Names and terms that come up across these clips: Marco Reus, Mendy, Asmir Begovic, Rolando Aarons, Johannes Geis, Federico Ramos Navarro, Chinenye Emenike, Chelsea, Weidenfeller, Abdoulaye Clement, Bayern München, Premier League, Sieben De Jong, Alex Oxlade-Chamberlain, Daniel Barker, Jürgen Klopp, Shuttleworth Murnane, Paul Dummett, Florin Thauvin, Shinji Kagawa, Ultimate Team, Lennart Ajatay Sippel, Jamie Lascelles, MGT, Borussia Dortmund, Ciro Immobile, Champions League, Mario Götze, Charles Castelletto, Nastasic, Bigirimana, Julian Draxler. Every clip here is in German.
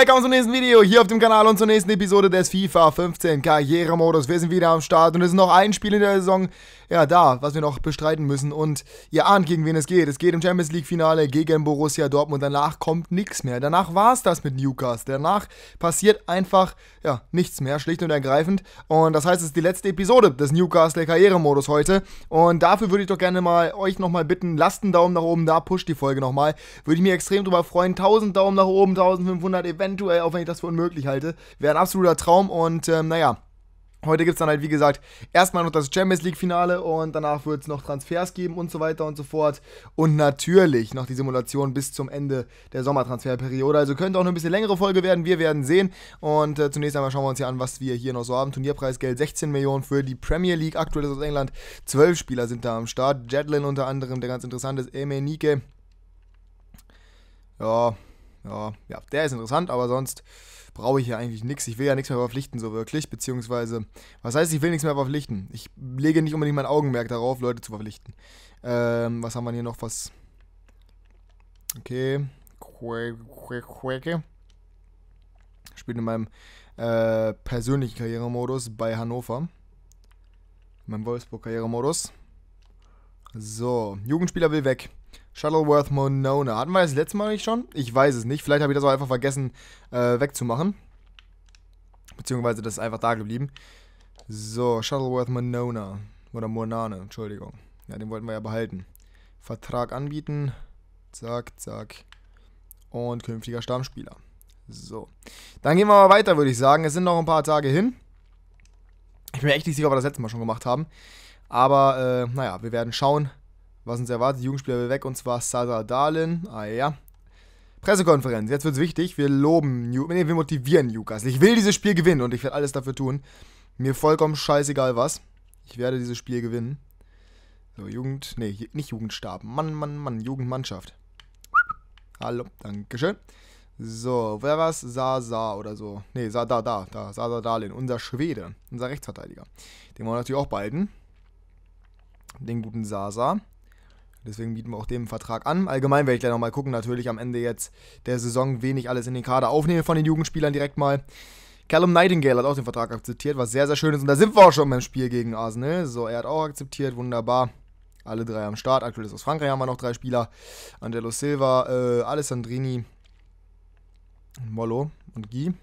Willkommen zum nächsten Video hier auf dem Kanal und zur nächsten Episode des FIFA 15 Karrieremodus. Wir sind wieder am Start und es ist noch ein Spiel in der Saison, ja da, was wir noch bestreiten müssen. Und ihr ahnt, gegen wen es geht. Es geht im Champions League Finale gegen Borussia Dortmund. Danach kommt nichts mehr. Danach war es das mit Newcastle. Danach passiert einfach, ja, nichts mehr, schlicht und ergreifend. Und das heißt, es ist die letzte Episode des Newcastle Karrieremodus heute. Und dafür würde ich doch gerne mal euch nochmal bitten, lasst einen Daumen nach oben da, pusht die Folge nochmal. Würde ich mir extrem drüber freuen. 1000 Daumen nach oben, 1500 eventuell, auch wenn ich das für unmöglich halte. Wäre ein absoluter Traum und naja, heute gibt es dann halt, wie gesagt, erstmal noch das Champions League Finale und danach wird es noch Transfers geben und so weiter und so fort. Und natürlich noch die Simulation bis zum Ende der Sommertransferperiode. Also könnte auch eine bisschen längere Folge werden, wir werden sehen. Und zunächst einmal schauen wir uns hier an, was wir hier noch so haben. Turnierpreisgeld 16 Millionen für die Premier League, aktuell ist aus England. 12 Spieler sind da am Start. Jedlin unter anderem, der ganz interessant ist, Emenike. Ja, der ist interessant, aber sonst brauche ich ja eigentlich nichts. Ich will ja nichts mehr verpflichten, so wirklich, beziehungsweise, was heißt, ich will nichts mehr verpflichten? Ich lege nicht unbedingt mein Augenmerk darauf, Leute zu verpflichten. Was haben wir hier noch? Was? Okay. Spielt in meinem persönlichen Karrieremodus bei Hannover. In meinem Wolfsburg-Karrieremodus. So, Jugendspieler will weg. Shuttleworth Murnane. Hatten wir das letzte Mal nicht schon? Ich weiß es nicht. Vielleicht habe ich das auch einfach vergessen wegzumachen. Beziehungsweise das ist einfach da geblieben. So, Shuttleworth Murnane. Oder Murnane, Entschuldigung. Ja, den wollten wir ja behalten. Vertrag anbieten. Zack, zack. Und künftiger Stammspieler. So. Dann gehen wir mal weiter, würde ich sagen. Es sind noch ein paar Tage hin. Ich bin mir echt nicht sicher, ob wir das letzte Mal schon gemacht haben. Aber, naja, wir werden schauen, was uns erwartet. Die Jugendspieler will weg, und zwar Sada Darlin. Ah ja. Pressekonferenz. Jetzt wird's wichtig. Wir loben, wir motivieren Newcastle. Ich will dieses Spiel gewinnen und ich werde alles dafür tun. Mir vollkommen scheißegal was. Ich werde dieses Spiel gewinnen. So, Jugend, nee, nicht Jugendstab. Mann, Jugendmannschaft. Hallo, dankeschön. So, wer war's? Sasa oder so. Nee, Sada Darlin. Unser Schwede. Unser Rechtsverteidiger. Den wollen wir natürlich auch behalten. Den guten Sasa. Deswegen bieten wir auch dem Vertrag an. Allgemein werde ich gleich nochmal gucken, natürlich am Ende jetzt der Saison, wen ich alles in den Kader aufnehme von den Jugendspielern direkt mal. Callum Nightingale hat auch den Vertrag akzeptiert, was sehr, sehr schön ist. Und da sind wir auch schon beim Spiel gegen Arsenal. So, er hat auch akzeptiert, wunderbar. Alle drei am Start. Aktuell ist aus Frankreich, haben wir noch drei Spieler. Angelo Silva, Alessandrini, Mollo und Guy.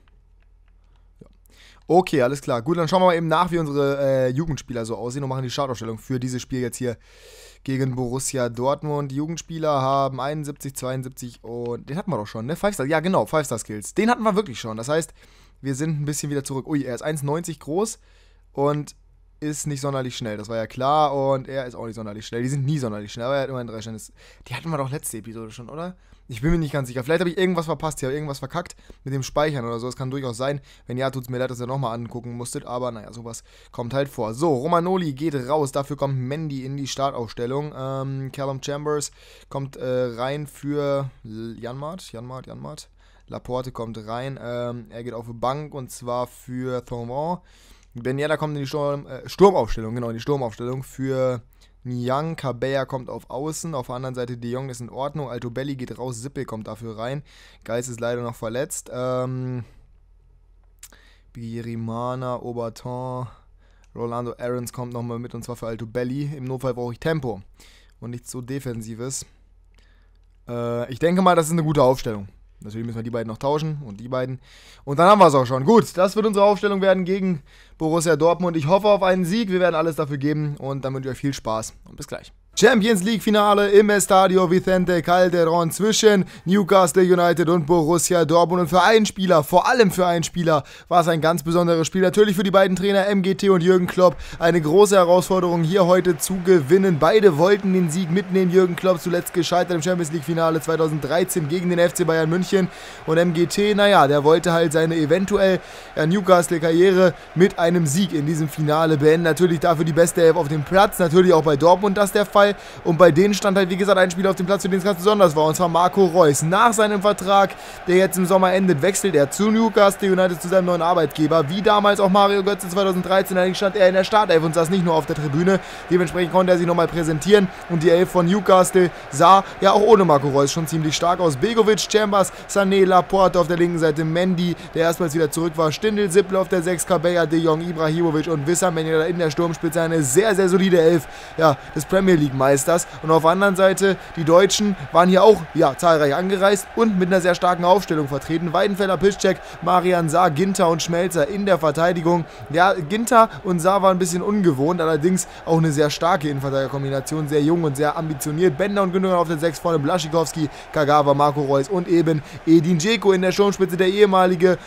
Okay, alles klar. Gut, dann schauen wir mal eben nach, wie unsere Jugendspieler so aussehen und machen die Startaufstellung für dieses Spiel jetzt hier gegen Borussia Dortmund. Die Jugendspieler haben 71, 72 und den hatten wir doch schon, ne? 5-Star, ja genau, 5-Star-Skills. Den hatten wir wirklich schon, das heißt, wir sind ein bisschen wieder zurück. Ui, er ist 1,90 groß und ist nicht sonderlich schnell, das war ja klar, und er ist auch nicht sonderlich schnell. Die sind nie sonderlich schnell, aber er hat immerhin 3 Sterne. Die hatten wir doch letzte Episode schon, oder? Ich bin mir nicht ganz sicher. Vielleicht habe ich irgendwas verpasst hier, irgendwas verkackt mit dem Speichern oder so. Das kann durchaus sein. Wenn ja, tut es mir leid, dass ihr nochmal angucken musstet, aber naja, sowas kommt halt vor. So, Romagnoli geht raus, dafür kommt Mendy in die Startaufstellung. Callum Chambers kommt rein für Janmaat. Laporte kommt rein, er geht auf die Bank und zwar für Thomas. Ben Yedder kommt in die Sturmaufstellung, genau, in die Sturmaufstellung für Niang. Cabella kommt auf Außen, auf der anderen Seite De Jong ist in Ordnung, Altobelli geht raus, Sippel kommt dafür rein, Geist ist leider noch verletzt, Birimana, Oberton, Rolando Aarons kommt nochmal mit, und zwar für Altobelli, im Notfall brauche ich Tempo und nichts so Defensives. Ich denke mal, das ist eine gute Aufstellung. Natürlich müssen wir die beiden noch tauschen und die beiden. Und dann haben wir es auch schon. Gut, das wird unsere Aufstellung werden gegen Borussia Dortmund. Ich hoffe auf einen Sieg. Wir werden alles dafür geben und dann wünsche ich euch viel Spaß und bis gleich. Champions League Finale im Estadio Vicente Calderón zwischen Newcastle United und Borussia Dortmund. Und für einen Spieler, vor allem für einen Spieler, war es ein ganz besonderes Spiel. Natürlich für die beiden Trainer MGT und Jürgen Klopp eine große Herausforderung, hier heute zu gewinnen. Beide wollten den Sieg mitnehmen. Jürgen Klopp zuletzt gescheitert im Champions League Finale 2013 gegen den FC Bayern München. Und MGT, naja, der wollte halt seine eventuell Newcastle Karriere mit einem Sieg in diesem Finale beenden. Natürlich dafür die beste Elf auf dem Platz. Natürlich auch bei Dortmund das der Fall. Fall. Und bei denen stand halt, wie gesagt, ein Spieler auf dem Platz, für den es ganz besonders war. Und zwar Marco Reus. Nach seinem Vertrag, der jetzt im Sommer endet, wechselt er zu Newcastle United, zu seinem neuen Arbeitgeber. Wie damals auch Mario Götze 2013, allerdings stand er in der Startelf und saß nicht nur auf der Tribüne. Dementsprechend konnte er sich nochmal präsentieren. Und die Elf von Newcastle sah ja auch ohne Marco Reus schon ziemlich stark aus. Begovic, Chambers, Sané, Laporte auf der linken Seite, Mendy, der erstmals wieder zurück war, Stindl, Sippel auf der 6, Cabella, De Jong, Ibrahimovic und Wissam Ben Yedder in der Sturmspitze. Eine sehr, sehr solide Elf, ja, des Premier League Meisters. Und auf der anderen Seite, die Deutschen waren hier auch, ja, zahlreich angereist und mit einer sehr starken Aufstellung vertreten. Weidenfeller, Piszczek, Marian Sarr, Ginter und Schmelzer in der Verteidigung. Ja, Ginter und Sarr waren ein bisschen ungewohnt, allerdings auch eine sehr starke Innenverteidigerkombination, sehr jung und sehr ambitioniert. Bender und Gündogan auf der 6, vorne Blaschikowski, Kagawa, Marco Reus und eben Edin Dzeko in der Sturmspitze, der ehemalige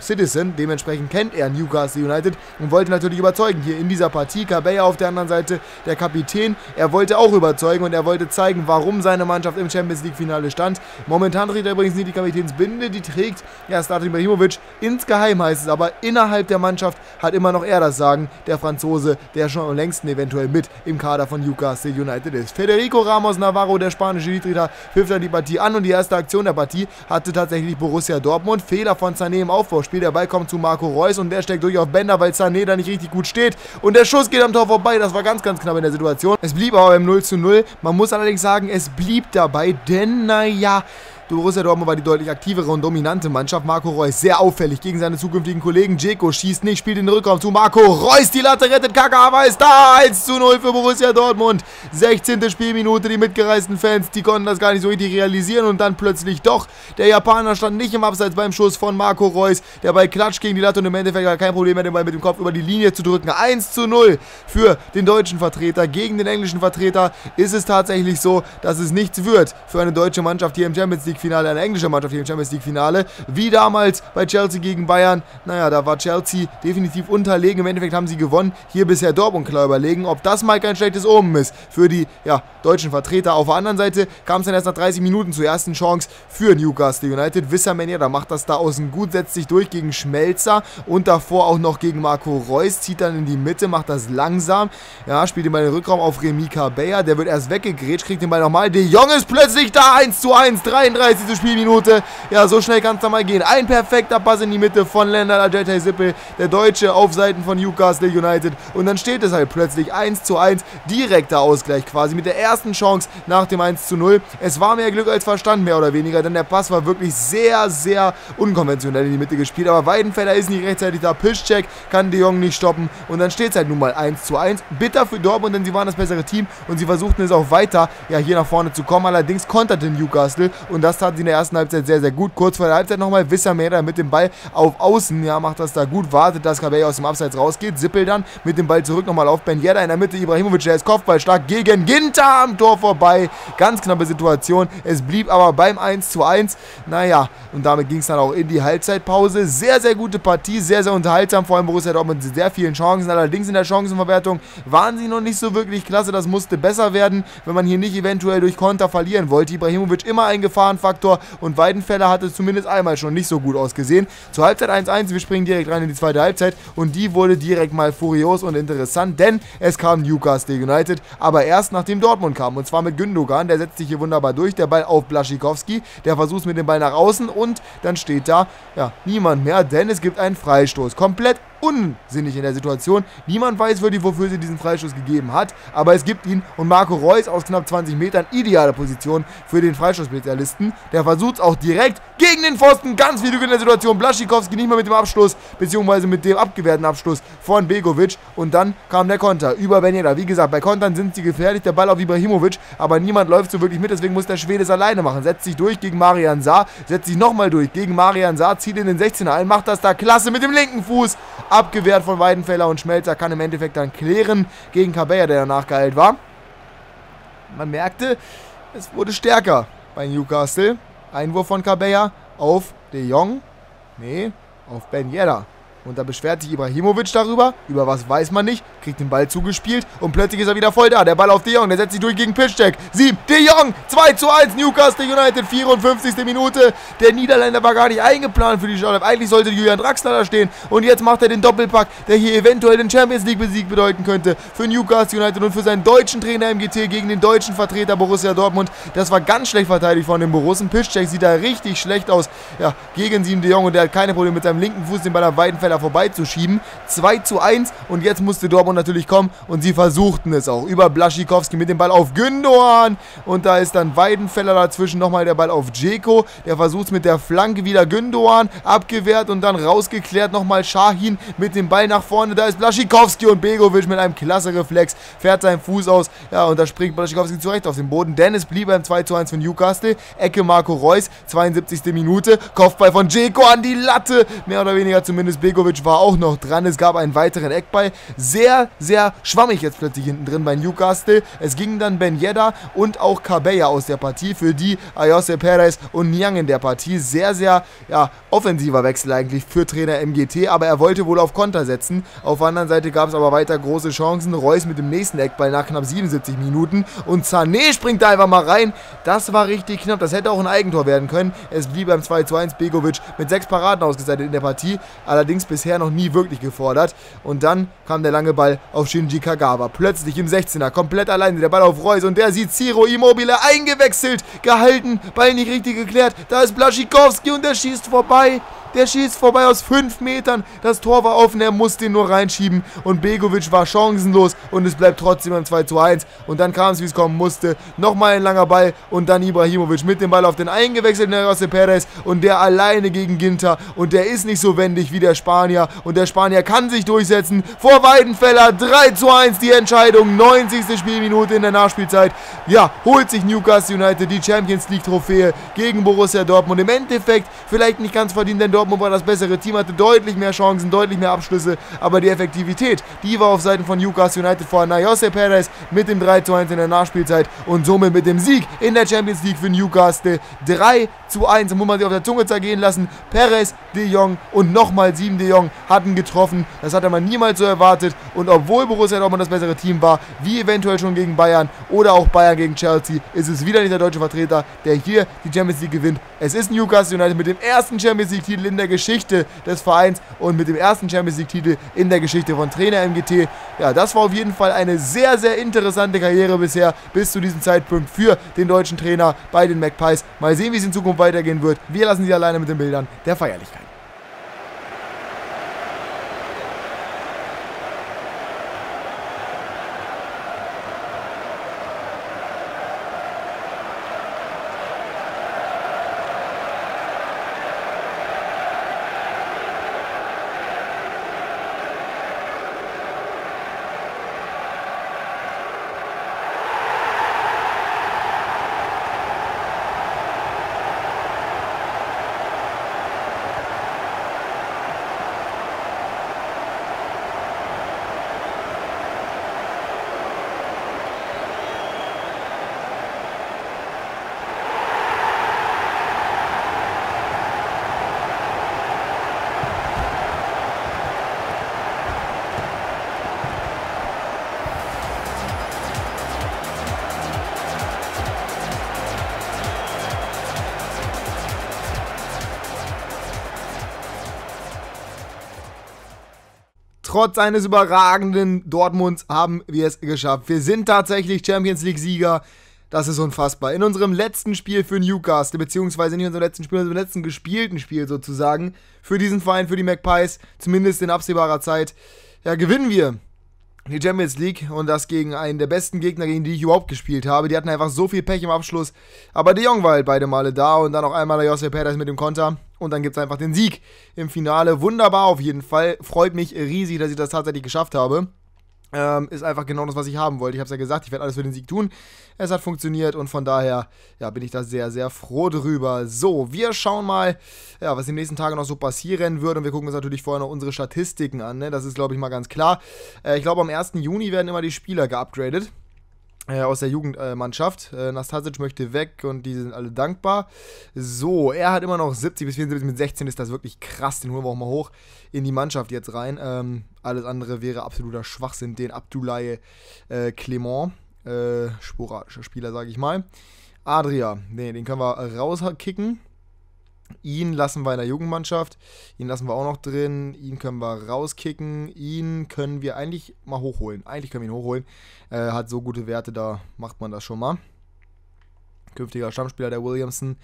Citizen. Dementsprechend kennt er Newcastle United und wollte natürlich überzeugen hier in dieser Partie. Cabella auf der anderen Seite, der Kapitän, er wollte auch überzeugen und er wollte zeigen, warum seine Mannschaft im Champions League Finale stand. Momentan trägt er übrigens nicht die Kapitänsbinde, die trägt ja Zlatan Ibrahimovic. Insgeheim heißt es aber, innerhalb der Mannschaft hat immer noch er das Sagen, der Franzose, der schon am längsten eventuell mit im Kader von Newcastle United ist. Federico Ramos Navarro, der spanische Schiedsrichter, hilft dann die Partie an und die erste Aktion der Partie hatte tatsächlich Borussia Dortmund. Fehler von Sané im Aufbauspiel, der Ball kommt zu Marco Reus und der steckt durch auf Bender, weil Sané da nicht richtig gut steht und der Schuss geht am Tor vorbei. Das war ganz, ganz knapp in der Situation. Es blieb aber im 0:0. Man muss allerdings sagen, es blieb dabei, denn naja, Borussia Dortmund war die deutlich aktivere und dominante Mannschaft. Marco Reus sehr auffällig gegen seine zukünftigen Kollegen. Dzeko schießt nicht, spielt in den Rückraum zu Marco Reus. Die Latte rettet, Kagawa ist da. 1:0 für Borussia Dortmund. 16. Spielminute, die mitgereisten Fans, die konnten das gar nicht so richtig realisieren. Und dann plötzlich doch. Der Japaner stand nicht im Abseits beim Schuss von Marco Reus. Der Ball klatscht gegen die Latte und im Endeffekt hat er kein Problem mehr, den Ball mit dem Kopf über die Linie zu drücken. 1:0 für den deutschen Vertreter. Gegen den englischen Vertreter ist es tatsächlich so, dass es nichts wird für eine deutsche Mannschaft hier im Champions League Finale, eine englische Mannschaft hier im Champions League Finale, wie damals bei Chelsea gegen Bayern. Naja, da war Chelsea definitiv unterlegen, im Endeffekt haben sie gewonnen, hier bisher Dortmund klar überlegen, ob das mal kein schlechtes Omen ist für die, ja, deutschen Vertreter. Auf der anderen Seite kam es dann erst nach 30 Minuten zur ersten Chance für Newcastle United. Wissam Ben Yedder macht das da außen gut, setzt sich durch gegen Schmelzer und davor auch noch gegen Marco Reus, zieht dann in die Mitte, macht das langsam, ja, spielt den Ball in den Rückraum auf Remy Cabella, der wird erst weggegrätscht, kriegt den Ball nochmal, De Jong ist plötzlich da, 1:1, 33. Diese Spielminute, ja, so schnell kann es da mal gehen. Ein perfekter Pass in die Mitte von Lennart Ajatay Sippel, der Deutsche auf Seiten von Newcastle United und dann steht es halt plötzlich 1:1, direkter Ausgleich quasi mit der ersten Chance nach dem 1:0. Es war mehr Glück als Verstand, mehr oder weniger, denn der Pass war wirklich sehr, sehr unkonventionell in die Mitte gespielt, aber Weidenfeller ist nicht rechtzeitig da, Piszczek kann De Jong nicht stoppen und dann steht es halt nun mal 1:1. Bitter für Dortmund, denn sie waren das bessere Team und sie versuchten es auch weiter, ja, hier nach vorne zu kommen, allerdings konterte Newcastle und das taten sie in der ersten Halbzeit sehr, sehr gut. Kurz vor der Halbzeit nochmal Wissam Ben Yedder mit dem Ball auf Außen. Ja, macht das da gut. Wartet, dass Cabella aus dem Abseits rausgeht. Sippel dann mit dem Ball zurück nochmal auf Ben Yedder. In der Mitte Ibrahimovic, der ist kopfballstark gegen Ginter am Tor vorbei. Ganz knappe Situation. Es blieb aber beim 1:1. Naja, und damit ging es dann auch in die Halbzeitpause. Sehr, sehr gute Partie. Sehr, sehr unterhaltsam. Vor allem Borussia Dortmund mit sehr vielen Chancen. Allerdings in der Chancenverwertung waren sie noch nicht so wirklich klasse. Das musste besser werden, wenn man hier nicht eventuell durch Konter verlieren wollte. Ibrahimovic immer ein Gefahrenfaktor und Weidenfeller hatte zumindest einmal schon nicht so gut ausgesehen. Zur Halbzeit 1:1, wir springen direkt rein in die zweite Halbzeit und die wurde direkt mal furios und interessant, denn es kam Newcastle United, aber erst nachdem Dortmund kam und zwar mit Gündogan, der setzt sich hier wunderbar durch, der Ball auf Blaschikowski, der versucht mit dem Ball nach außen und dann steht da, ja, niemand mehr, denn es gibt einen Freistoß, komplett unsinnig in der Situation. Niemand weiß wirklich, wofür sie diesen Freistoß gegeben hat, aber es gibt ihn und Marco Reus aus knapp 20 Metern, ideale Position für den Freistoßspezialisten. Der versucht es auch direkt gegen den Pfosten, ganz viel Glück in der Situation. Blaschikowski nicht mehr mit dem Abschluss, beziehungsweise mit dem abgewehrten Abschluss von Begovic und dann kam der Konter über Ben Yedder. Wie gesagt, bei Kontern sind sie gefährlich, der Ball auf Ibrahimovic, aber niemand läuft so wirklich mit, deswegen muss der Schwede es alleine machen. Setzt sich durch gegen Marian Sarr, setzt sich nochmal durch gegen Marian Sarr, zieht in den 16er ein, macht das da klasse mit dem linken Fuß. Abgewehrt von Weidenfeller und Schmelzer kann im Endeffekt dann klären gegen Cabella, der danach geeilt war. Man merkte, es wurde stärker bei Newcastle. Einwurf von Cabella auf De Jong. Nee, auf Ben Yedder. Und da beschwert sich Ibrahimovic darüber, über was weiß man nicht, kriegt den Ball zugespielt und plötzlich ist er wieder voll da. Der Ball auf De Jong, der setzt sich durch gegen Piszczek. Sieben De Jong, 2:1, Newcastle United, 54. Minute. Der Niederländer war gar nicht eingeplant für die Startelf. Eigentlich sollte Julian Draxler da stehen und jetzt macht er den Doppelpack, der hier eventuell den Champions League Besieg bedeuten könnte für Newcastle United und für seinen deutschen Trainer MGT gegen den deutschen Vertreter Borussia Dortmund. Das war ganz schlecht verteidigt von den Borussen. Piszczek sieht da richtig schlecht aus, ja, gegen Sieben De Jong, und der hat keine Probleme mit seinem linken Fuß, den Ball am weiten Feld vorbeizuschieben. 2:1 und jetzt musste Dortmund natürlich kommen und sie versuchten es auch. Über Blaschikowski mit dem Ball auf Gündogan und da ist dann Weidenfeller dazwischen, nochmal der Ball auf Dzeko, der versucht es mit der Flanke wieder, Gündogan abgewehrt und dann rausgeklärt, nochmal Şahin mit dem Ball nach vorne, da ist Blaschikowski und Begovic mit einem klasse Reflex, fährt seinen Fuß aus, ja, und da springt Blaschikowski zurecht auf den Boden. Dennis blieb beim 2:1 für Newcastle, Ecke Marco Reus, 72. Minute, Kopfball von Dzeko an die Latte, mehr oder weniger, zumindest Begovic war auch noch dran, es gab einen weiteren Eckball. Sehr, sehr schwammig jetzt plötzlich hinten drin bei Newcastle. Es gingen dann Ben Yedder und auch Cabella aus der Partie, für die Ayoze Pérez und Niang in der Partie. Sehr, sehr, ja, offensiver Wechsel eigentlich für Trainer MGT, aber er wollte wohl auf Konter setzen. Auf der anderen Seite gab es aber weiter große Chancen. Reus mit dem nächsten Eckball nach knapp 77 Minuten und Sané springt da einfach mal rein. Das war richtig knapp, das hätte auch ein Eigentor werden können. Es blieb beim 2:1, Begovic mit 6 Paraden ausgezeichnet in der Partie, allerdings bisher noch nie wirklich gefordert. Und dann kam der lange Ball auf Shinji Kagawa, plötzlich im 16er, komplett alleine, der Ball auf Reus und der sieht Ciro Immobile, eingewechselt, gehalten, Ball nicht richtig geklärt, da ist Blaschikowski und der schießt vorbei. Der schießt vorbei aus 5 Metern. Das Tor war offen, er muss den nur reinschieben. Und Begovic war chancenlos und es bleibt trotzdem ein 2:1. Und dann kam es, wie es kommen musste. Nochmal ein langer Ball und dann Ibrahimovic mit dem Ball auf den eingewechselten Ayoze Pérez. Und der alleine gegen Ginter. Und der ist nicht so wendig wie der Spanier. Und der Spanier kann sich durchsetzen. Vor Weidenfeller, 3:1 die Entscheidung. 90. Spielminute in der Nachspielzeit. Ja, holt sich Newcastle United die Champions League Trophäe gegen Borussia Dortmund. Im Endeffekt vielleicht nicht ganz verdient, denn Dortmund war das bessere Team, hatte deutlich mehr Chancen, deutlich mehr Abschlüsse, aber die Effektivität, die war auf Seiten von Newcastle United vorhanden. Ayoze Pérez mit dem 3:1 in der Nachspielzeit und somit mit dem Sieg in der Champions League für Newcastle. 3:1, muss man sich auf der Zunge zergehen lassen. Perez, De Jong und nochmal Sieben De Jong hatten getroffen. Das hatte man niemals so erwartet und obwohl Borussia Dortmund das bessere Team war, wie eventuell schon gegen Bayern oder auch Bayern gegen Chelsea, ist es wieder nicht der deutsche Vertreter, der hier die Champions League gewinnt. Es ist Newcastle United mit dem ersten Champions League Titel in der Geschichte des Vereins und mit dem ersten Champions League Titel in der Geschichte von Trainer MGT. Ja, das war auf jeden Fall eine sehr, sehr interessante Karriere bisher, bis zu diesem Zeitpunkt für den deutschen Trainer bei den Magpies. Mal sehen, wie es in Zukunft weitergehen wird. Wir lassen Sie alleine mit den Bildern der Feierlichkeit. Trotz eines überragenden Dortmunds haben wir es geschafft. Wir sind tatsächlich Champions League-Sieger. Das ist unfassbar. In unserem letzten Spiel für Newcastle, beziehungsweise nicht unserem letzten Spiel, sondern unserem letzten gespielten Spiel sozusagen, für diesen Verein, für die Magpies, zumindest in absehbarer Zeit, ja, gewinnen wir die Champions League und das gegen einen der besten Gegner, gegen die ich überhaupt gespielt habe. Die hatten einfach so viel Pech im Abschluss, aber De Jong war halt beide Male da und dann auch einmal Ayoze Pérez mit dem Konter und dann gibt es einfach den Sieg im Finale. Wunderbar auf jeden Fall, freut mich riesig, dass ich das tatsächlich geschafft habe. Ist einfach genau das, was ich haben wollte. Ich habe es ja gesagt, ich werde alles für den Sieg tun. Es hat funktioniert und von daher, ja, bin ich da sehr, sehr froh drüber. So, wir schauen mal, ja, was die nächsten Tage noch so passieren wird und wir gucken uns natürlich vorher noch unsere Statistiken an, ne? Das ist, glaube ich, mal ganz klar. Ich glaube, am 1. Juni werden immer die Spieler geupgradet. aus der Jugendmannschaft. Nastasic möchte weg und die sind alle dankbar. So, er hat immer noch 70 bis 74, mit 16 ist das wirklich krass. Den holen wir auch mal hoch in die Mannschaft jetzt rein. Alles andere wäre absoluter Schwachsinn. Den Abdoulaye Clement, sporadischer Spieler, sage ich mal. Adria, nee, den können wir rauskicken. Ihn lassen wir in der Jugendmannschaft. Ihn lassen wir auch noch drin. Ihn können wir rauskicken. Ihn können wir eigentlich mal hochholen. Eigentlich können wir ihn hochholen. Hat so gute Werte, da macht man das schon mal. Künftiger Stammspieler der Williamson.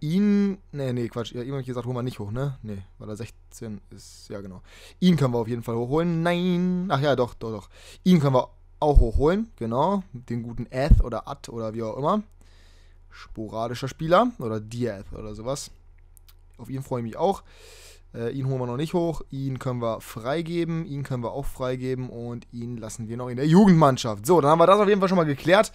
Ihn, nee, Quatsch. Ihm habe ich gesagt, holen wir nicht hoch, ne? Nee, weil er 16 ist. Ja, genau. Ihn können wir auf jeden Fall hochholen. Nein. Ach ja, doch. Ihn können wir auch hochholen. Genau. Den guten Ath oder Ad oder wie auch immer. Sporadischer Spieler oder Diaz oder sowas. Auf ihn freue ich mich auch. Ihn holen wir noch nicht hoch. Ihn können wir freigeben. Ihn können wir auch freigeben. Und ihn lassen wir noch in der Jugendmannschaft. So, dann haben wir das auf jeden Fall schon mal geklärt.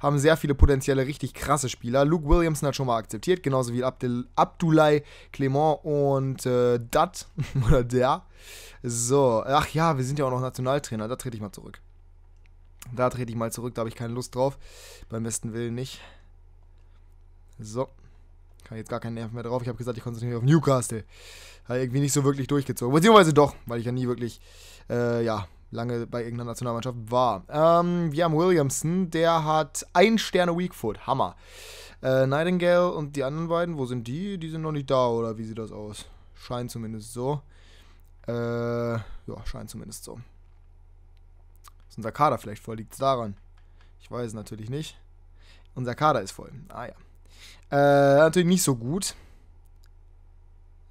Haben sehr viele potenzielle, richtig krasse Spieler. Luke Williamson hat schon mal akzeptiert. Genauso wie Abdoulaye Clement und Dat. Oder der. So, ach ja, wir sind ja auch noch Nationaltrainer. Da trete ich mal zurück. Da habe ich keine Lust drauf. Beim besten Willen nicht. So, kann jetzt gar keinen Nerv mehr drauf. Ich habe gesagt, ich konzentriere mich auf Newcastle. Hat irgendwie nicht so wirklich durchgezogen. Beziehungsweise doch, weil ich ja nie wirklich, ja, lange bei irgendeiner Nationalmannschaft war. Wir haben Williamson, der hat 1 Sterne Weakfoot. Hammer. Nightingale und die anderen beiden, wo sind die? Die sind noch nicht da, oder wie sieht das aus? Scheint zumindest so. Ja, scheint zumindest so. Ist unser Kader vielleicht voll? Liegt es daran? Ich weiß es natürlich nicht. Unser Kader ist voll. Ah ja. Natürlich nicht so gut.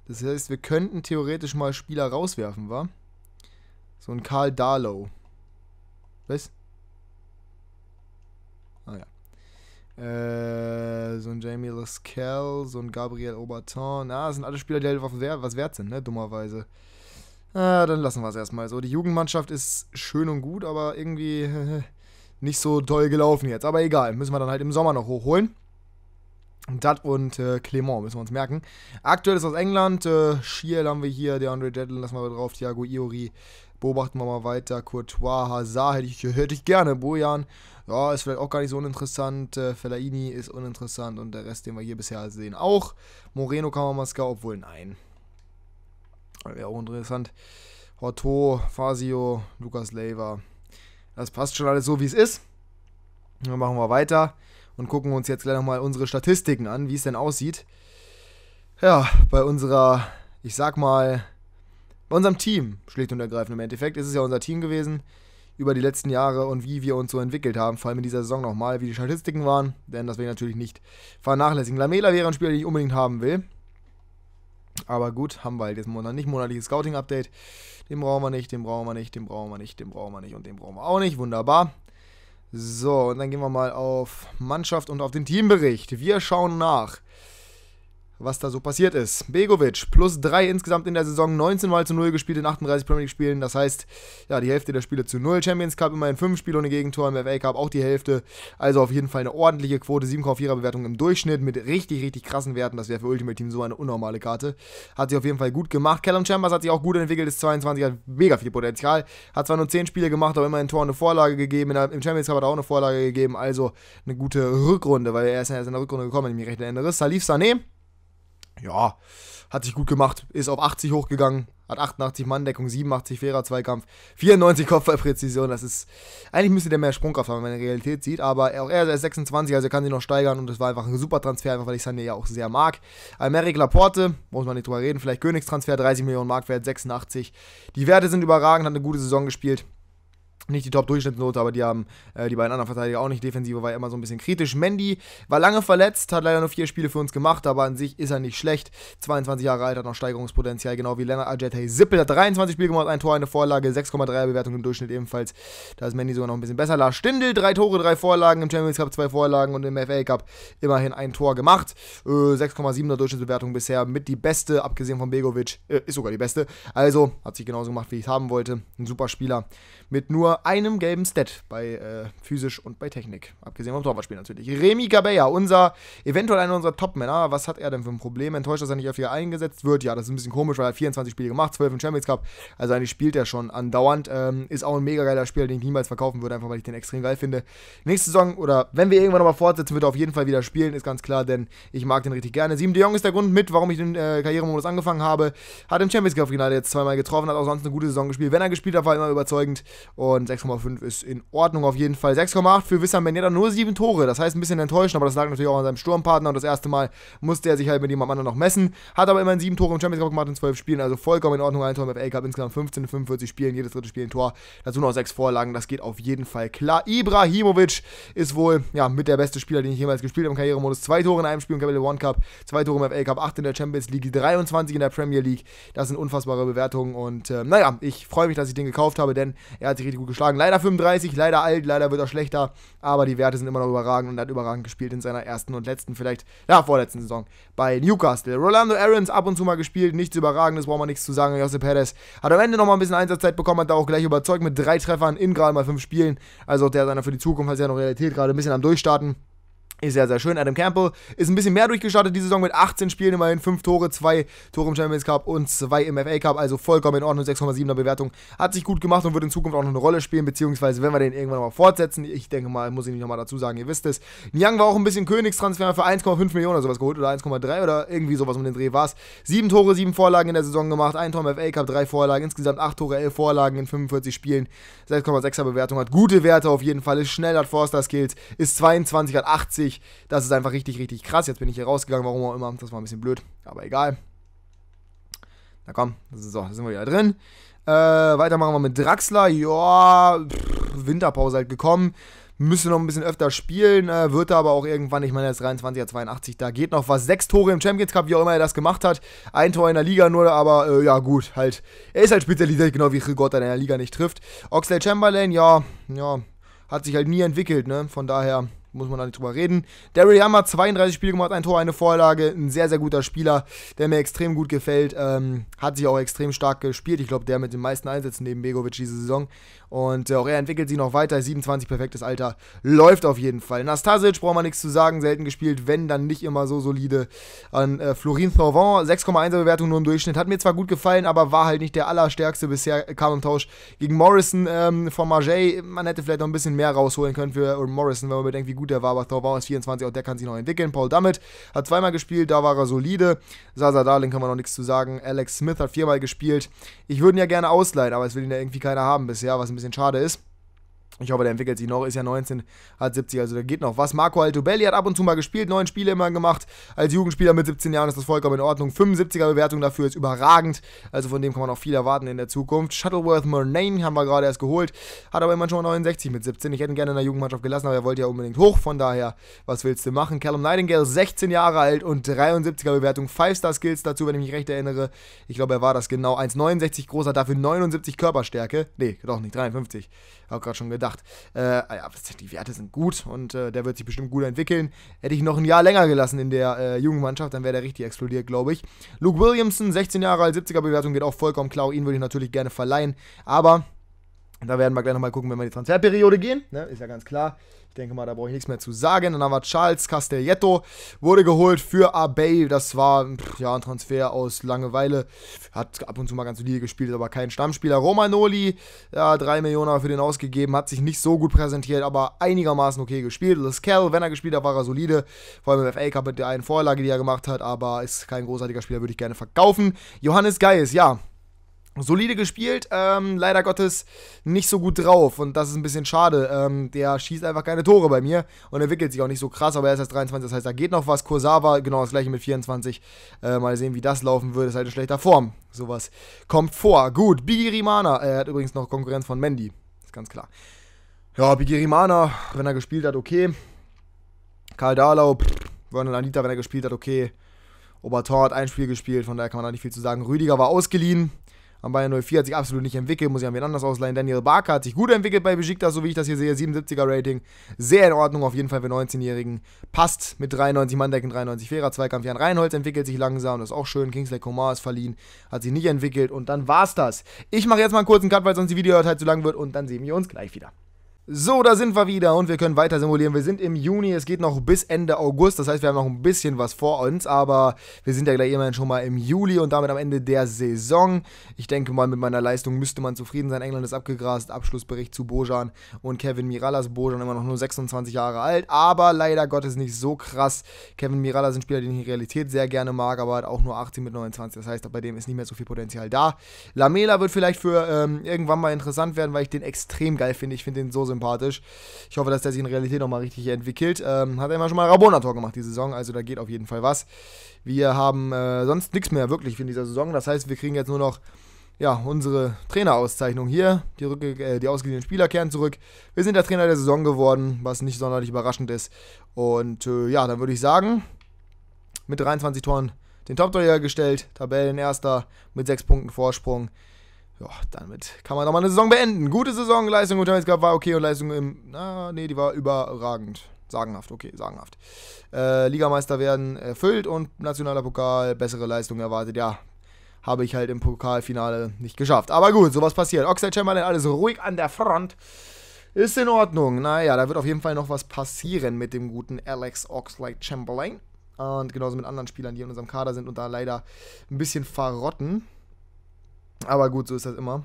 Das heißt, wir könnten theoretisch mal Spieler rauswerfen, wa? So ein Karl Darlow. Was? Ah ja. So ein Jamie Lascelles, so ein Gabriel Aubertin. Na, das sind alle Spieler, die halt was wert sind, ne? Dummerweise. Dann lassen wir es erstmal so. Die Jugendmannschaft ist schön und gut, aber irgendwie nicht so toll gelaufen jetzt. Aber egal, müssen wir dann halt im Sommer noch hochholen. Dat und Clement müssen wir uns merken. Aktuell ist aus England. Schiel haben wir hier. DeAndre Jeddle lassen wir drauf. Thiago Iori beobachten wir mal weiter. Courtois, Hazard hätte ich gerne. Bojan, ja, ist vielleicht auch gar nicht so uninteressant. Fellaini ist uninteressant. Und der Rest, den wir hier bisher sehen, auch. Moreno, Kammermaska, obwohl nein. Wäre auch interessant. Horto, Fazio, Lukas Leiva. Das passt schon alles so, wie es ist. Dann machen wir weiter. Und gucken uns jetzt gleich nochmal unsere Statistiken an, wie es denn aussieht. Ja, bei unserer, ich sag mal, bei unserem Team, schlicht und ergreifend im Endeffekt, ist es ja unser Team gewesen, über die letzten Jahre und wie wir uns so entwickelt haben, vor allem in dieser Saison nochmal, wie die Statistiken waren, denn das will ich natürlich nicht vernachlässigen. Lamela wäre ein Spieler, den ich unbedingt haben will. Aber gut, haben wir halt jetzt nicht monatliches Scouting-Update. Den brauchen wir nicht, den brauchen wir nicht, den brauchen wir nicht, den brauchen wir nicht und den brauchen wir auch nicht. Wunderbar. So, und dann gehen wir mal auf Mannschaft und auf den Teambericht. Wir schauen nach, was da so passiert ist. Begovic, +3 insgesamt in der Saison, 19 Mal zu 0 gespielt in 38 Premier League Spielen. Das heißt, ja, die Hälfte der Spiele zu 0. Champions Cup immerhin 5 Spiele ohne Gegentor, im FA Cup auch die Hälfte. Also auf jeden Fall eine ordentliche Quote, 7,4er Bewertung im Durchschnitt mit richtig, richtig krassen Werten. Das wäre für Ultimate Team so eine unnormale Karte. Hat sich auf jeden Fall gut gemacht. Callum Chambers hat sich auch gut entwickelt, ist 22, hat mega viel Potenzial. Hat zwar nur 10 Spiele gemacht, aber immerhin ein Tor und eine Vorlage gegeben. Im Champions Cup hat er auch eine Vorlage gegeben. Also eine gute Rückrunde, weil er ist ja erst in der Rückrunde gekommen, wenn ich mich recht erinnere. Salif Sané. Ja, hat sich gut gemacht, ist auf 80 hochgegangen, hat 88 Manndeckung, 87 fairer Zweikampf, 94 Kopfballpräzision, das ist, eigentlich müsste der mehr Sprungkraft haben, wenn man die Realität sieht, aber auch er ist 26, also er kann sich noch steigern und das war einfach ein super Transfer, einfach weil ich Sané ja auch sehr mag. Aymeric Laporte, muss man nicht drüber reden, vielleicht Königstransfer, 30 Millionen Marktwert, 86, die Werte sind überragend, hat eine gute Saison gespielt. Nicht die Top-Durchschnittsnote, aber die haben die beiden anderen Verteidiger auch nicht. Defensive war ja immer so ein bisschen kritisch. Mendy war lange verletzt, hat leider nur 4 Spiele für uns gemacht, aber an sich ist er nicht schlecht. 22 Jahre alt, hat noch Steigerungspotenzial, genau wie Lennart Ajatay Sippel. Hat 23 Spiele gemacht, ein Tor, eine Vorlage, 6,3er Bewertung im Durchschnitt ebenfalls. Da ist Mendy sogar noch ein bisschen besser. Lars Stindl, 3 Tore, 3 Vorlagen, im Champions Cup 2 Vorlagen und im FA Cup immerhin ein Tor gemacht. 6,7er Durchschnittsbewertung bisher mit die beste, abgesehen von Begovic, ist sogar die beste. Also, hat sich genauso gemacht, wie ich es haben wollte. Ein super Spieler mit nur nur einem gelben Stat bei physisch und bei Technik. Abgesehen vom Torwartspiel natürlich. Remy Cabella, unser, eventuell einer unserer Top-Männer. Was hat er denn für ein Problem? Enttäuscht, dass er nicht auf hier eingesetzt wird. Ja, das ist ein bisschen komisch, weil er hat 24 Spiele gemacht, 12 im Champions Cup. Also eigentlich spielt er schon andauernd. Ist auch ein mega geiler Spieler, den ich niemals verkaufen würde, einfach weil ich den extrem geil finde. Nächste Saison, oder wenn wir irgendwann nochmal fortsetzen, wird er auf jeden Fall wieder spielen, ist ganz klar, denn ich mag den richtig gerne. Sieben De Jong ist der Grund mit, warum ich den Karrieremodus angefangen habe. Hat im Champions Cup-Finale jetzt zweimal getroffen, hat auch sonst eine gute Saison gespielt. Wenn er gespielt hat, war immer überzeugend. Und 6,5 ist in Ordnung auf jeden Fall. 6,8 für Wissam Ben Yedder, nur 7 Tore. Das heißt, ein bisschen enttäuschend, aber das lag natürlich auch an seinem Sturmpartner. Und das erste Mal musste er sich halt mit jemand anderem noch messen. Hat aber immerhin 7 Tore im Champions Cup gemacht in 12 Spielen. Also vollkommen in Ordnung. Ein Tor im FA Cup, insgesamt 15, 45 Spielen. Jedes dritte Spiel ein Tor. Dazu noch 6 Vorlagen. Das geht auf jeden Fall klar. Ibrahimovic ist wohl ja, mit der beste Spieler, den ich jemals gespielt habe im Karrieremodus. 2 Tore in einem Spiel im Capital One Cup, 2 Tore im FA Cup, 8 in der Champions League, 23 in der Premier League. Das sind unfassbare Bewertungen und naja, ich freue mich, dass ich den gekauft habe, denn er hat sich richtig gut geschlagen. Leider 35, leider alt, leider wird er schlechter, aber die Werte sind immer noch überragend und er hat überragend gespielt in seiner ersten und letzten, vielleicht, ja, vorletzten Saison bei Newcastle. Rolando Aarons ab und zu mal gespielt, nichts Überragendes, braucht man nichts zu sagen. Ayoze Pérez hat am Ende nochmal ein bisschen Einsatzzeit bekommen, hat da auch gleich überzeugt mit 3 Treffern in gerade mal 5 Spielen. Also der ist einer für die Zukunft, falls er noch Realität gerade ein bisschen am Durchstarten. Ist sehr, sehr schön. Adam Campbell ist ein bisschen mehr durchgestartet diese Saison mit 18 Spielen, immerhin 5 Tore, 2 Tore im Champions Cup und 2 im FA Cup, also vollkommen in Ordnung, 6,7er Bewertung. Hat sich gut gemacht und wird in Zukunft auch noch eine Rolle spielen, beziehungsweise wenn wir den irgendwann nochmal fortsetzen, ich denke mal, muss ich nicht nochmal dazu sagen, ihr wisst es. Niang war auch ein bisschen Königstransfer für 1,5 Millionen oder sowas geholt oder 1,3 oder irgendwie sowas um den Dreh war es. 7 Tore, 7 Vorlagen in der Saison gemacht, 1 Tor im FA Cup, 3 Vorlagen, insgesamt 8 Tore, 11 Vorlagen in 45 Spielen, 6,6er Bewertung, hat gute Werte auf jeden Fall, ist schnell, hat Forster-Skills, ist 22, hat 80. Das ist einfach richtig, richtig krass. Jetzt bin ich hier rausgegangen, warum auch immer. Das war ein bisschen blöd, aber egal. Na komm, so, da sind wir wieder drin. Weiter machen wir mit Draxler. Ja, Winterpause halt gekommen. Müsste noch ein bisschen öfter spielen, wird er aber auch irgendwann, ich meine, er ist 23er, 82, da geht noch was. 6 Tore im Champions Cup, wie auch immer er das gemacht hat. Ein Tor in der Liga nur, aber ja gut, halt. Er ist halt spezialisiert, genau wie Rigotta, der in der Liga nicht trifft. Oxlade-Chamberlain, ja, hat sich halt nie entwickelt, ne, von daher muss man da nicht drüber reden. Daryl Hammer, 32 Spiele gemacht, ein Tor, eine Vorlage. Ein sehr, sehr guter Spieler, der mir extrem gut gefällt. Hat sich auch extrem stark gespielt. Ich glaube, der mit den meisten Einsätzen neben Begovic diese Saison. Und auch er entwickelt sich noch weiter. 27, perfektes Alter. Läuft auf jeden Fall. Nastasic, braucht man nichts zu sagen. Selten gespielt, wenn, dann nicht immer so solide. An Florin Thauvin, 6,1er Bewertung nur im Durchschnitt. Hat mir zwar gut gefallen, aber war halt nicht der allerstärkste bisher. Kam im Tausch gegen Morrison von Marseille. Man hätte vielleicht noch ein bisschen mehr rausholen können für Morrison, wenn man bedenkt, wie gut der war, aber Thauvin ist 24, auch der kann sich noch entwickeln. Paul Dummett hat 2-mal gespielt, da war er solide. Zaza Darling kann man noch nichts zu sagen. Alex Smith hat 4-mal gespielt. Ich würde ihn ja gerne ausleihen, aber es will ihn ja irgendwie keiner haben bisher, was ein bisschen schade ist. Ich hoffe, der entwickelt sich noch, ist ja 19, hat 70, also da geht noch was. Marco Altobelli hat ab und zu mal gespielt, 9 Spiele immer gemacht. Als Jugendspieler mit 17 Jahren ist das vollkommen in Ordnung. 75er Bewertung dafür ist überragend, also von dem kann man auch viel erwarten in der Zukunft. Shuttleworth Murnane haben wir gerade erst geholt, hat aber immerhin schon 69 mit 17. Ich hätte ihn gerne in der Jugendmannschaft gelassen, aber er wollte ja unbedingt hoch, von daher, was willst du machen? Callum Nightingale, 16 Jahre alt und 73er Bewertung, 5-Star-Skills dazu, wenn ich mich recht erinnere. Ich glaube, er war das genau, 1,69 groß, hat dafür 79 Körperstärke. Nee, doch nicht, 53, habe gerade schon gedacht. Ja, die Werte sind gut und der wird sich bestimmt gut entwickeln. Hätte ich noch ein Jahr länger gelassen in der Jugendmannschaft, dann wäre der richtig explodiert, glaube ich. Luke Williamson, 16 Jahre alt, 70er Bewertung, geht auch vollkommen klar. Ihn würde ich natürlich gerne verleihen, aber da werden wir gleich nochmal gucken, wenn wir in die Transferperiode gehen, ne? Ist ja ganz klar. Ich denke mal, da brauche ich nichts mehr zu sagen. Dann haben wir Charles Castelletto, wurde geholt für Abey. Das war ja ein Transfer aus Langeweile. Hat ab und zu mal ganz solide gespielt, aber kein Stammspieler. Romagnoli, ja, 3 Millionen für den ausgegeben. Hat sich nicht so gut präsentiert, aber einigermaßen okay gespielt. Lescale, wenn er gespielt hat, war er solide. Vor allem im FA Cup mit der einen Vorlage, die er gemacht hat. Aber ist kein großartiger Spieler, würde ich gerne verkaufen. Johannes Geis, ja. Solide gespielt, leider Gottes nicht so gut drauf und das ist ein bisschen schade. Der schießt einfach keine Tore bei mir und entwickelt sich auch nicht so krass, aber er ist erst 23, das heißt, da geht noch was. Kurzawa, genau das gleiche mit 24, mal sehen, wie das laufen würde, ist halt in schlechter Form. Sowas kommt vor. Gut, Bigirimana, er hat übrigens noch Konkurrenz von Mendy, ist ganz klar. Ja, Bigirimana, wenn er gespielt hat, okay. Karl Darlau, Vernon Anita, wenn er gespielt hat, okay. Obertor hat ein Spiel gespielt, von daher kann man da nicht viel zu sagen. Rüdiger war ausgeliehen. Am Bayern 04 hat sich absolut nicht entwickelt, muss ich an wen anders ausleihen. Daniel Barker hat sich gut entwickelt bei Besiktas, so wie ich das hier sehe. 77er Rating, sehr in Ordnung, auf jeden Fall für 19-Jährigen. Passt mit 93 Manndecken, 93 Fairer, Zweikampf. Jan Reinholz entwickelt sich langsam, das ist auch schön. Kingsley Coman ist verliehen, hat sich nicht entwickelt und dann war's das. Ich mache jetzt mal einen kurzen Cut, weil sonst die Videodatei halt zu lang wird und dann sehen wir uns gleich wieder. So, da sind wir wieder und wir können weiter simulieren. Wir sind im Juni, es geht noch bis Ende August, das heißt, wir haben noch ein bisschen was vor uns, aber wir sind ja gleich immerhin schon mal im Juli und damit am Ende der Saison. Ich denke mal, mit meiner Leistung müsste man zufrieden sein. England ist abgegrast, Abschlussbericht zu Bojan und Kevin Mirallas. Bojan immer noch nur 26 Jahre alt, aber leider Gottes nicht so krass. Kevin Mirallas ist ein Spieler, den ich in Realität sehr gerne mag, aber hat auch nur 18 mit 29, das heißt, bei dem ist nicht mehr so viel Potenzial da. Lamela wird vielleicht für irgendwann mal interessant werden, weil ich den extrem geil finde. Ich finde den so sympathisch. Ich hoffe, dass der sich in Realität nochmal richtig entwickelt. Hat er immer schon mal Rabona-Tor gemacht diese Saison, also da geht auf jeden Fall was. Wir haben sonst nichts mehr wirklich in dieser Saison, das heißt, wir kriegen jetzt nur noch ja, unsere Trainerauszeichnung hier, die ausgeliehenen Spieler kehren zurück. Wir sind der Trainer der Saison geworden, was nicht sonderlich überraschend ist. Und ja, dann würde ich sagen, mit 23 Toren den Top-Torjäger gestellt, Tabellenerster mit 6 Punkten Vorsprung. Ja, damit kann man nochmal eine Saison beenden. Gute Saison, Leistung im Champions Cup war okay und Leistung im... Ah, nee, die war überragend. Sagenhaft, okay, sagenhaft. Ligameister werden erfüllt und nationaler Pokal, bessere Leistung erwartet. Ja, habe ich halt im Pokalfinale nicht geschafft. Aber gut, sowas passiert. Oxlade-Chamberlain, alles ruhig an der Front. Ist in Ordnung. Naja, da wird auf jeden Fall noch was passieren mit dem guten Alex Oxlade-Chamberlain. Und genauso mit anderen Spielern, die in unserem Kader sind und da leider ein bisschen verrotten. Aber gut, so ist das immer.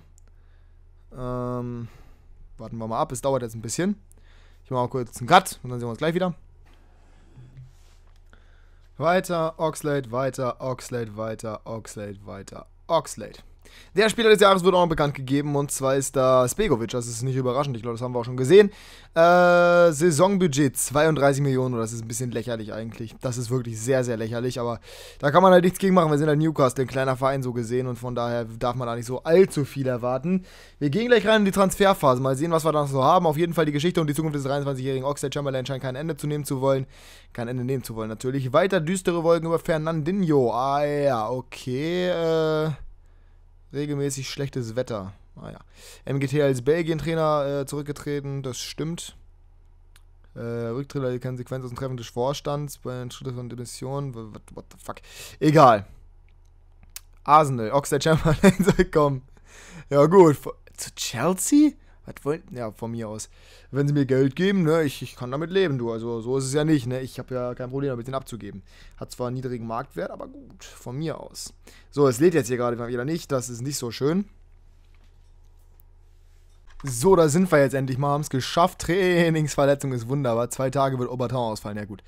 Warten wir mal ab, es dauert jetzt ein bisschen. Ich mache mal kurz einen Cut und dann sehen wir uns gleich wieder. Weiter, Oxlade, weiter, Oxlade, weiter, Oxlade, weiter, Oxlade. Der Spieler des Jahres wird auch noch bekannt gegeben und zwar ist da Begovic, das ist nicht überraschend, ich glaube, das haben wir auch schon gesehen. Saisonbudget 32 Millionen, das ist ein bisschen lächerlich eigentlich, das ist wirklich sehr, sehr lächerlich, aber da kann man halt nichts gegen machen, wir sind halt Newcastle, ein kleiner Verein so gesehen und von daher darf man da nicht so allzu viel erwarten. Wir gehen gleich rein in die Transferphase, mal sehen, was wir da noch so haben, auf jeden Fall die Geschichte und die Zukunft des 23-jährigen Oxlade-Chamberlain scheint kein Ende nehmen zu wollen natürlich. Weiter düstere Wolken über Fernandinho, ah ja, okay, regelmäßig schlechtes Wetter. Naja. MGT als Belgien-Trainer zurückgetreten, das stimmt. Rücktrittsler die Konsequenz aus dem Treffen des Vorstands bei den Schritten von Demissionen. What the fuck? Egal. Arsenal, Oxlade-Chamberlain soll kommen. Ja, gut. Zu Chelsea? Was wollen? Ja, von mir aus. Wenn sie mir Geld geben, ne, ich kann damit leben, du. Also, so ist es ja nicht, ne. Ich habe ja kein Problem damit, den abzugeben. Hat zwar einen niedrigen Marktwert, aber gut, von mir aus. So, es lädt jetzt hier gerade wieder nicht, das ist nicht so schön. So, da sind wir jetzt endlich mal, haben es geschafft. Trainingsverletzung ist wunderbar. 2 Tage wird Oberton ausfallen, ja gut.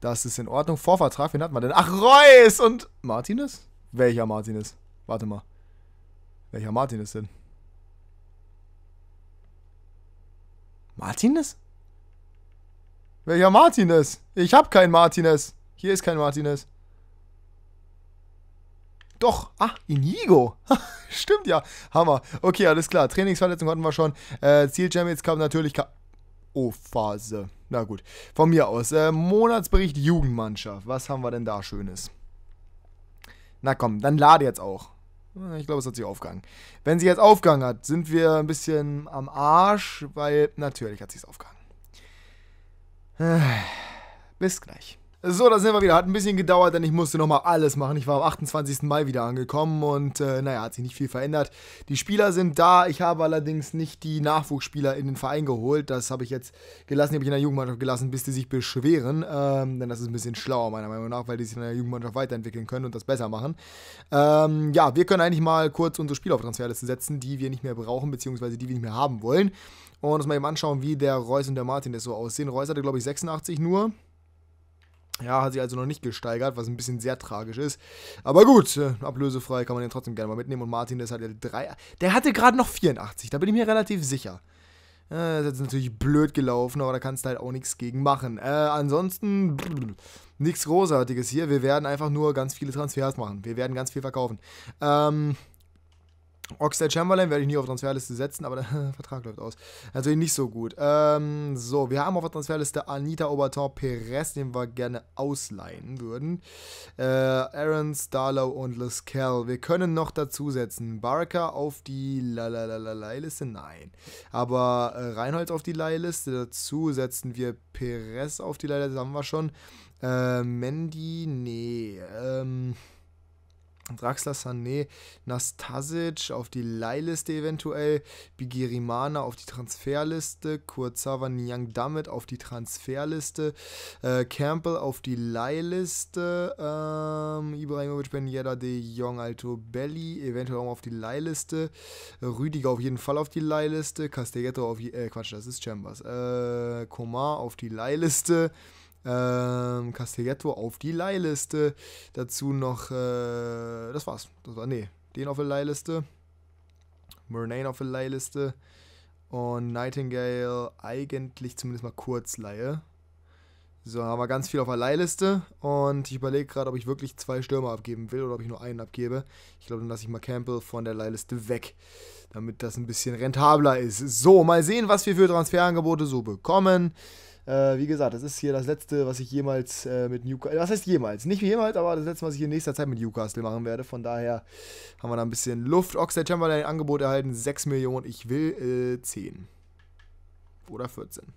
Das ist in Ordnung. Vorvertrag, wen hat man denn? Ach, Reus und... Martinez? Welcher Martinez? Warte mal. Welcher Martinez denn? Martinez? Welcher Martinez? Ich hab keinen Martinez. Hier ist kein Martinez. Doch. Ah, Inigo. Stimmt ja. Hammer. Okay, alles klar. Trainingsverletzung hatten wir schon. Ziel Champions Cup natürlich. Phase. Na gut. Von mir aus. Monatsbericht Jugendmannschaft. Was haben wir denn da Schönes? Na komm, dann lade jetzt auch. Ich glaube, es hat sich aufgehangen. Wenn sie jetzt aufgehangen hat, sind wir ein bisschen am Arsch, weil natürlich hat sie es aufgehangen. Bis gleich. So, da sind wir wieder. Hat ein bisschen gedauert, denn ich musste nochmal alles machen. Ich war am 28. Mai wieder angekommen und naja, hat sich nicht viel verändert. Die Spieler sind da. Ich habe allerdings nicht die Nachwuchsspieler in den Verein geholt. Das habe ich jetzt gelassen, die habe ich in der Jugendmannschaft gelassen, bis die sich beschweren. Denn das ist ein bisschen schlauer meiner Meinung nach, weil die sich in der Jugendmannschaft weiterentwickeln können und das besser machen. Ja, wir können eigentlich mal kurz unsere Spieler auf Transferliste setzen, die wir nicht mehr brauchen, beziehungsweise die wir nicht mehr haben wollen. Und uns mal eben anschauen, wie der Reus und der Martin das so aussehen. Reus hatte, glaube ich, 86 nur. Ja, hat sich also noch nicht gesteigert, was ein bisschen sehr tragisch ist. Aber gut, ablösefrei kann man den trotzdem gerne mal mitnehmen. Und Martin, das hatte 3... Der hatte gerade noch 84, da bin ich mir relativ sicher. Das ist natürlich blöd gelaufen, aber da kannst du halt auch nichts gegen machen. Ansonsten, nichts Großartiges hier. Wir werden einfach nur ganz viele Transfers machen. Wir werden ganz viel verkaufen. Oxlade-Chamberlain werde ich nie auf Transferliste setzen, aber der Vertrag läuft aus. Natürlich nicht so gut. So, wir haben auf der Transferliste Anita Oberton-Perez, den wir gerne ausleihen würden. Aarons, Darlow und Lascelles. Wir können noch dazusetzen. Barker auf die Leihliste? Nein. Aber Reinholz auf die Leihliste. Dazu setzen wir Perez auf die Leihliste. Das haben wir schon. Mendy? Nee. Draxler, Sané, Nastasic auf die Leihliste eventuell, Bigirimana auf die Transferliste, Kurzawa Niang Damit auf die Transferliste, Campbell auf die Leihliste, Ibrahimovic, Ben Yedder, De Jong, Altobelli eventuell auch auf die Leihliste, Rüdiger auf jeden Fall auf die Leihliste, Castelletto auf die, Quatsch, das ist Chambers, Coman auf die Leihliste, Castelletto auf die Leihliste. Dazu noch, das war's. Das war, nee, den auf der Leihliste. Murnane auf der Leihliste. Und Nightingale eigentlich zumindest mal Kurzleihe. So, haben wir ganz viel auf der Leihliste. Und ich überlege gerade, ob ich wirklich zwei Stürmer abgeben will oder ob ich nur einen abgebe. Ich glaube, dann lasse ich mal Campbell von der Leihliste weg, damit das ein bisschen rentabler ist. So, mal sehen, was wir für Transferangebote so bekommen. Wie gesagt, das ist hier das letzte, was ich jemals mit Newcastle, was heißt jemals? Nicht jemals, aber das letzte, was ich in nächster Zeit mit Newcastle machen werde. Von daher haben wir da ein bisschen Luft. Oxlade-Chamberlain hat ein Angebot erhalten, 6 Millionen. Ich will 10. Oder 14.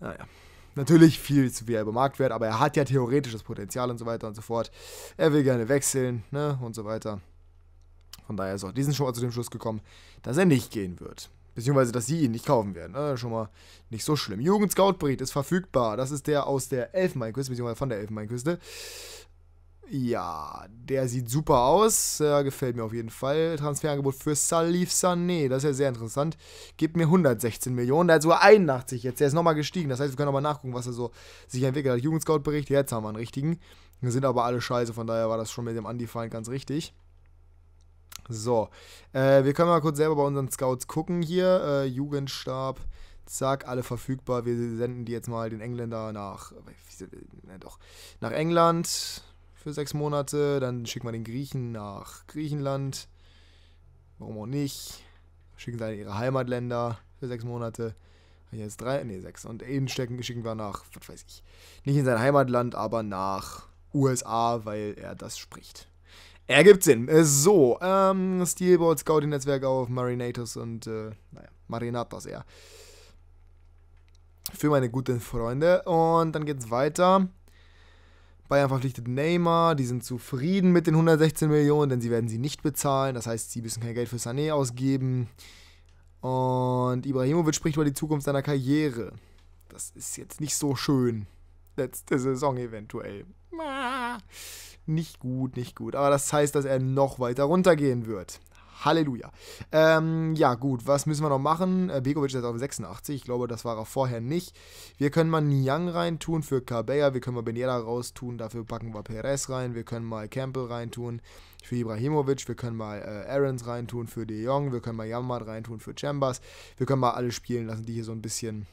Naja. Natürlich viel zu viel über Marktwert, aber er hat ja theoretisch das Potenzial und so weiter und so fort. Er will gerne wechseln, ne, und so weiter. Von daher ist auch diesen schon mal zu dem Schluss gekommen, dass er nicht gehen wird. Beziehungsweise, dass sie ihn nicht kaufen werden. Schon mal nicht so schlimm. Jugend-Scout-Bericht ist verfügbar. Das ist der aus der Elfenbeinküste, beziehungsweise von der Elfenbeinküste. Ja, der sieht super aus. Gefällt mir auf jeden Fall. Transferangebot für Salif Sané. Das ist ja sehr interessant. Gibt mir 116 Millionen. Der hat sogar 81 jetzt. Der ist nochmal gestiegen. Das heißt, wir können nochmal nachgucken, was er so sich entwickelt hat. Jugend-Scout-Bericht. Jetzt haben wir einen richtigen. Wir sind aber alle scheiße. Von daher war das schon mit dem Undefined ganz richtig. So, wir können mal kurz selber bei unseren Scouts gucken hier, Jugendstab, zack, alle verfügbar, wir senden die jetzt mal den Engländer nach, nach England für 6 Monate, dann schicken wir den Griechen nach Griechenland, warum auch nicht, schicken sie in ihre Heimatländer für 6 Monate, jetzt 6, und Edenstecken schicken wir nach, was weiß ich, nicht in sein Heimatland, aber nach USA, weil er das spricht. Ergibt Sinn. So, Steelball, Scouting-Netzwerk auf Marinatas und, naja, Marinatas eher. Für meine guten Freunde. Und dann geht's weiter. Bayern verpflichtet Neymar. Die sind zufrieden mit den 116 Millionen, denn sie werden sie nicht bezahlen. Das heißt, sie müssen kein Geld für Sané ausgeben. Und Ibrahimovic spricht über die Zukunft seiner Karriere. Das ist jetzt nicht so schön. Letzte Saison eventuell. Nicht gut, nicht gut. Aber das heißt, dass er noch weiter runtergehen wird. Halleluja. Ja, gut. Was müssen wir noch machen? Begovic ist auf 86. Ich glaube, das war er vorher nicht. Wir können mal Niang reintun für Cabella. Wir können mal Ben Yedder raustun. Dafür packen wir Perez rein. Wir können mal Campbell reintun für Ibrahimovic. Wir können mal Aarons reintun für De Jong. Wir können mal Yamat reintun für Chambers. Wir können mal alle spielen lassen, die hier so ein bisschen...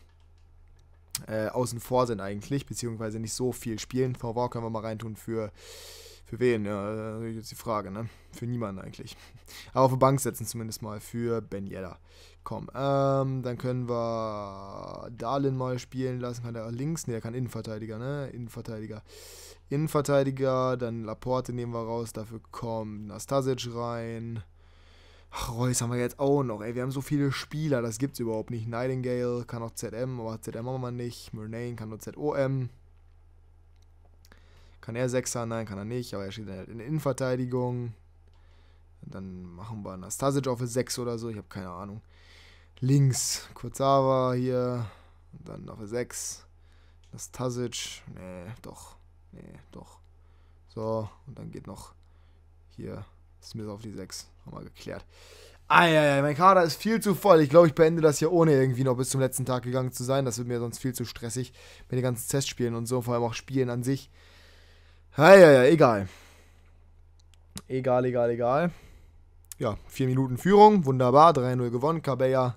außen vor sind eigentlich, beziehungsweise nicht so viel spielen. VV können wir mal reintun für wen? Ja, das ist die Frage, ne? Für niemanden eigentlich. Aber auf die Bank setzen zumindest mal für Ben Yedder. Komm, dann können wir Darlin mal spielen lassen. Kann der links? Ne, er kann Innenverteidiger, ne? Innenverteidiger, dann Laporte nehmen wir raus. Dafür kommt Nastasic rein. Ach, Reus haben wir jetzt auch noch, ey, wir haben so viele Spieler, das gibt's überhaupt nicht. Nightingale kann auch ZM, aber ZM haben wir nicht. Murnane kann nur ZOM. Kann er 6er? Nein, kann er nicht, aber er steht in der Innenverteidigung. Dann machen wir Nastasic auf 6 oder so, ich habe keine Ahnung. Links, Kurzawa hier, und dann auf 6. Nastasic, nee, doch. So, und dann geht noch hier... Smith auf die 6. Haben wir geklärt. Eieiei, mein Kader ist viel zu voll. Ich glaube, ich beende das hier ohne irgendwie noch bis zum letzten Tag gegangen zu sein. Das wird mir sonst viel zu stressig mit den ganzen Testspielen und so. Vor allem auch Spielen an sich. Eieiei, egal. Egal. Ja, 4 Minuten Führung. Wunderbar. 3-0 gewonnen. Cabella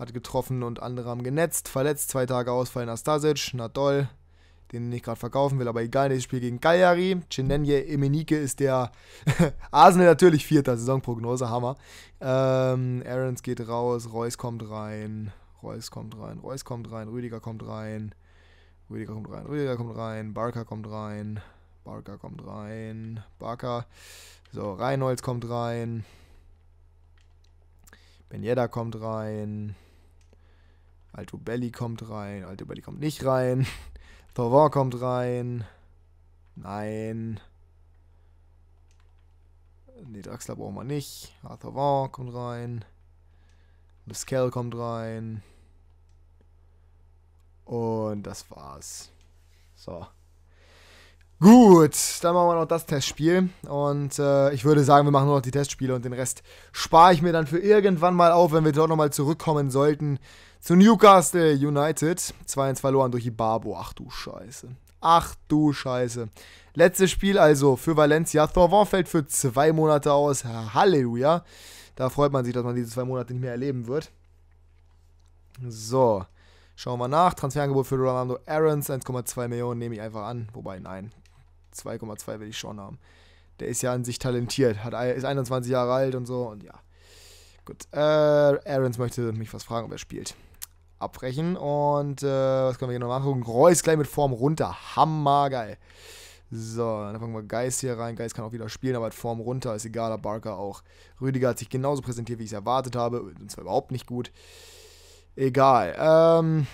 hat getroffen und andere haben genetzt. Verletzt. 2 Tage Ausfall. Nastasic. Na toll. den ich gerade verkaufen will, aber egal, nächstes Spiel gegen Cagliari. Chinenye Emenike ist der Arsenal natürlich vierter, Saisonprognose, Hammer. Aarons geht raus, Reus kommt rein, Rüdiger kommt rein, Barker kommt rein, so, Reinholz kommt rein, Ben Yedder kommt rein, Altobelli kommt nicht rein, Pavard kommt rein, nein, nee, Draxler brauchen wir nicht, Pavard kommt rein, Biscal kommt rein und das war's. So. Gut, dann machen wir noch das Testspiel und ich würde sagen, wir machen nur noch die Testspiele und den Rest spare ich mir dann für irgendwann mal auf, wenn wir dort nochmal zurückkommen sollten zu Newcastle United. 2-1 verloren durch Ibabo, ach du Scheiße. Letztes Spiel also für Valencia. Thorvan fällt für 2 Monate aus, Halleluja. Da freut man sich, dass man diese 2 Monate nicht mehr erleben wird. So, schauen wir nach. Transferangebot für Rolando Aarons, 1,2 Millionen nehme ich einfach an, wobei nein. 2,2 will ich schon haben. Der ist ja an sich talentiert, ist 21 Jahre alt und so und ja. Gut, Aarons möchte mich was fragen, ob er spielt. Abbrechen und was können wir hier noch nachgucken? Reus gleich mit Form runter, hammergeil. So, dann fangen wir Geist hier rein. Geist kann auch wieder spielen, aber hat Form runter, ist egal, Barker auch. Rüdiger hat sich genauso präsentiert, wie ich es erwartet habe, und zwar überhaupt nicht gut. Egal,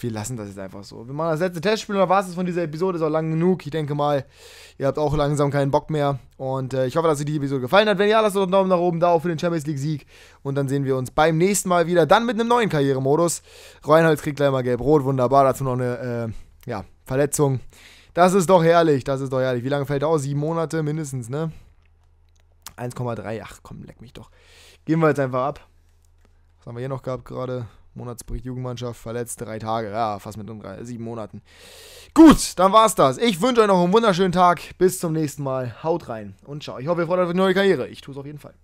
wir lassen das jetzt einfach so. Wir machen das letzte Testspiel, oder war es das von dieser Episode? Ist auch lang genug. Ich denke mal, ihr habt auch langsam keinen Bock mehr. Und ich hoffe, dass euch die Episode gefallen hat. Wenn ja, lasst doch einen Daumen nach oben da, auch für den Champions League Sieg. Und dann sehen wir uns beim nächsten Mal wieder. Dann mit einem neuen Karrieremodus. Reinhold kriegt gleich mal gelb-rot. Wunderbar, dazu noch eine ja, Verletzung. Das ist doch herrlich, Wie lange fällt er aus? 7 Monate mindestens, ne? 1,3, ach komm, leck mich doch. Gehen wir jetzt einfach ab. Was haben wir hier noch gehabt gerade? Monatsbericht Jugendmannschaft, verletzt 3 Tage. Ja, fast mit 7 Monaten. Gut, dann war's das. Ich wünsche euch noch einen wunderschönen Tag. Bis zum nächsten Mal. Haut rein und ciao. Ich hoffe, ihr freut euch auf eine neue Karriere. Ich tue es auf jeden Fall.